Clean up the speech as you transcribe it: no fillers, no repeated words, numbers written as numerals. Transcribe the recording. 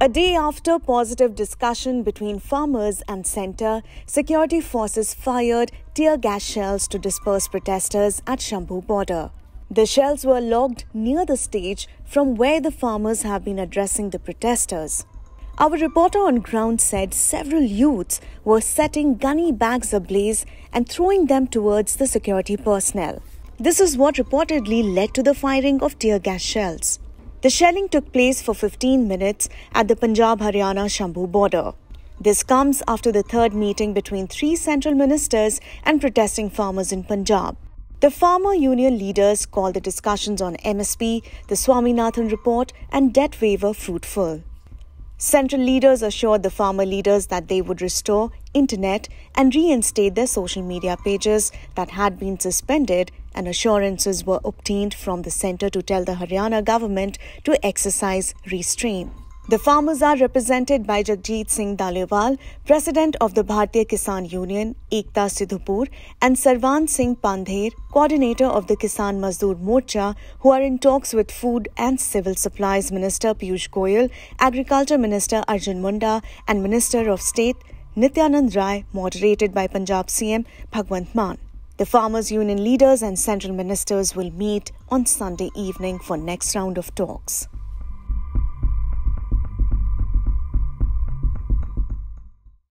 A day after positive discussion between farmers and centre, security forces fired tear gas shells to disperse protesters at Shambhu border. The shells were lobbed near the stage from where the farmers have been addressing the protesters. Our reporter on ground said several youths were setting gunny bags ablaze and throwing them towards the security personnel. This is what reportedly led to the firing of tear gas shells. The shelling took place for 15 minutes at the Punjab-Haryana-Shambhu border. This comes after the third meeting between three central ministers and protesting farmers in Punjab. The farmer union leaders called the discussions on MSP, the Swaminathan report and debt waiver fruitful. Central leaders assured the farmer leaders that they would restore internet and reinstate their social media pages that had been suspended, and assurances were obtained from the centre to tell the Haryana government to exercise restraint. The farmers are represented by Jagjit Singh Dalewal, President of the Bhartiya Kisan Union, Ekta Sidhupur, and Sarwan Singh Pandher, Coordinator of the Kisan Mazdoor Morcha, who are in talks with Food and Civil Supplies Minister Piyush Goyal, Agriculture Minister Arjun Munda, and Minister of State Nityanand Rai, moderated by Punjab CM Bhagwant Maan. The farmers' union leaders and central ministers will meet on Sunday evening for next round of talks.